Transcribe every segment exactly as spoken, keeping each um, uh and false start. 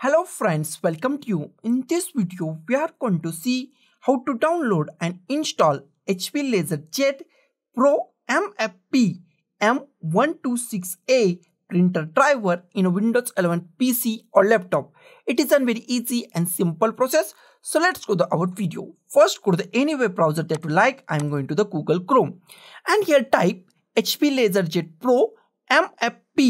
Hello friends, welcome to you. In this video, we are going to see how to download and install H P LaserJet Pro M F P M one twenty-six A printer driver in a Windows eleven P C or laptop. It is a very easy and simple process. So let's go to our video. First, go to the any web browser that you like. I'm going to the Google Chrome. And here type H P LaserJet Pro M F P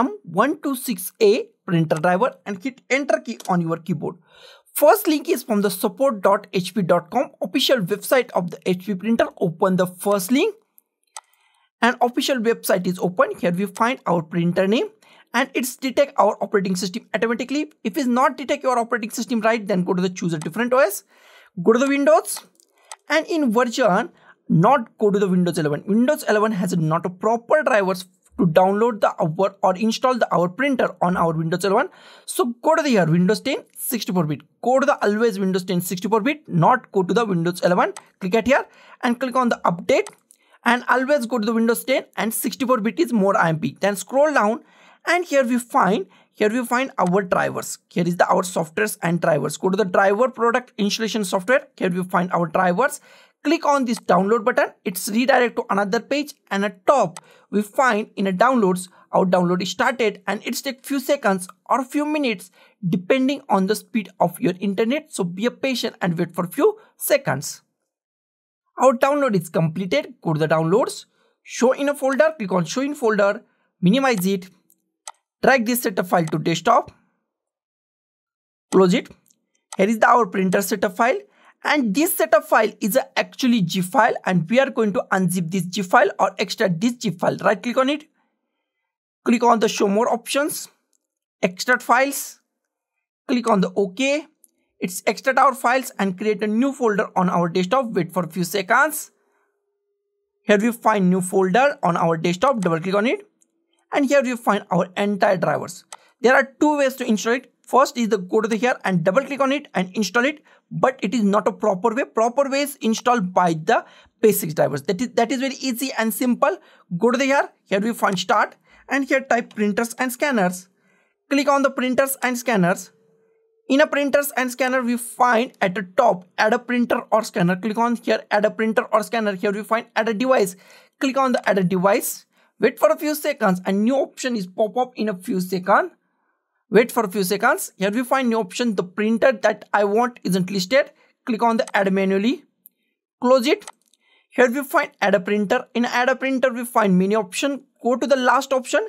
M one twenty-six A printer driver and hit enter key on your keyboard. First link is from the support dot H P dot com official website of the H P printer. Open the first link and official website is open. Here we find our printer name and it's detect our operating system automatically. If it's not detect your operating system right, then go to the choose a different O S, go to the Windows, and in version not go to the Windows eleven. Windows eleven has not a proper drivers to download the our or install the our printer on our Windows eleven. So go to the here Windows ten sixty-four bit. Go to the always Windows ten sixty-four bit. Not go to the Windows eleven. Click at here and click on the update. And always go to the Windows ten and sixty-four bit is more I M P. Then scroll down and here we find here we find our drivers. Here is the our softwares and drivers. Go to the driver product installation software. Here we find our drivers. Click on this download button. It's redirect to another page and at top we find in a downloads our download is started and it's take few seconds or few minutes depending on the speed of your internet. So be a patient and wait for few seconds. Our download is completed. Go to the downloads, show in a folder, click on show in folder, minimize it, drag this setup file to desktop, close it. Here is the our printer setup file. And this setup file is a actually zip file and we are going to unzip this zip file or extract this zip file. Right click on it. Click on the show more options. Extract files. Click on the OK. It's extract our files and create a new folder on our desktop. Wait for a few seconds. Here we find new folder on our desktop. Double click on it. And here we find our entire drivers. There are two ways to install it. First is the go to the here and double click on it and install it, but it is not a proper way. Proper way is installed by the basic drivers. That is that is very easy and simple. Go to the here. Here we find start and here type printers and scanners. Click on the printers and scanners. In a printers and scanner we find at the top add a printer or scanner. Click on here add a printer or scanner. Here we find add a device. Click on the add a device. Wait for a few seconds. A new option is pop up in a few seconds. Wait for a few seconds. Here we find new option. The printer that I want isn't listed. Click on the add manually. Close it. Here we find add a printer. In add a printer we find many option. Go to the last option.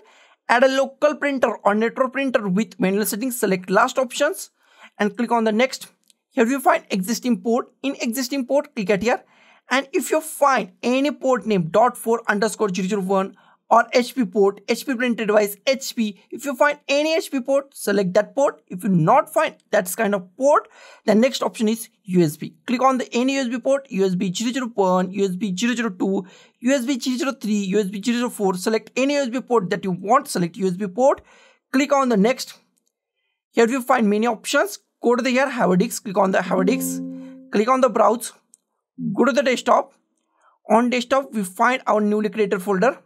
Add a local printer or network printer with manual settings. Select last options and click on the next. Here we find existing port. In existing port click at here. And if you find any port name dot four underscore zero zero one or H P port, H P printer device, H P. If you find any H P port, select that port. If you not find that kind of port, the next option is U S B. Click on the any U S B port, U S B zero zero one, U S B zero zero two, U S B zero zero three, U S B zero zero four. Select any U S B port that you want, select U S B port. Click on the next. Here you find many options. Go to the here, have a disk, click on the have a disk. Click on the browse, go to the desktop. On desktop, we find our newly created folder.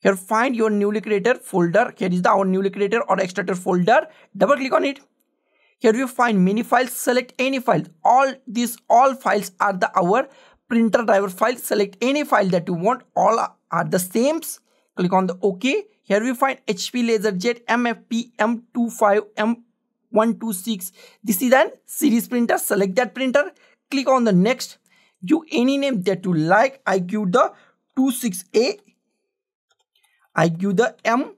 Here find your newly created folder. Here is the our newly created or extracted folder. Double click on it. Here you find many files. Select any file. All these all files are the our printer driver file. Select any file that you want. All are the same. Click on the OK. Here we find H P LaserJet M F P M twenty-five M one twenty-six. This is an series printer. Select that printer. Click on the next. Give any name that you like. I give the twenty-six A. I give the M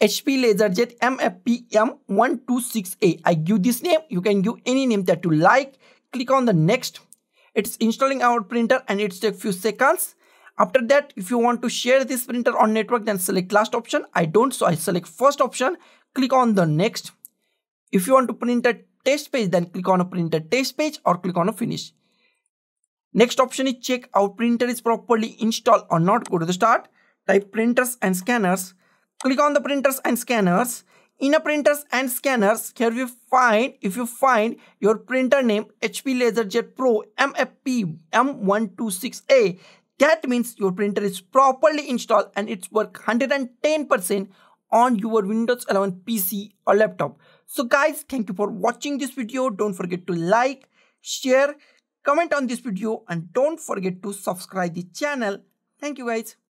H P LaserJet M F P M one twenty-six A. I give this name. You can give any name that you like. Click on the next. It's installing our printer and it's take few seconds. After that, if you want to share this printer on network, then select last option. I don't, so I select first option. Click on the next. If you want to print a test page, then click on a printer test page or click on a finish. Next option is check our printer is properly installed or not. Go to the start. Type printers and scanners. Click on the printers and scanners. In a printers and scanners, here you find, if you find your printer name H P LaserJet Pro M F P M one twenty-six A, that means your printer is properly installed and it's work one hundred ten percent on your Windows eleven P C or laptop. So guys, thank you for watching this video. Don't forget to like, share, comment on this video, and don't forget to subscribe the channel. Thank you guys.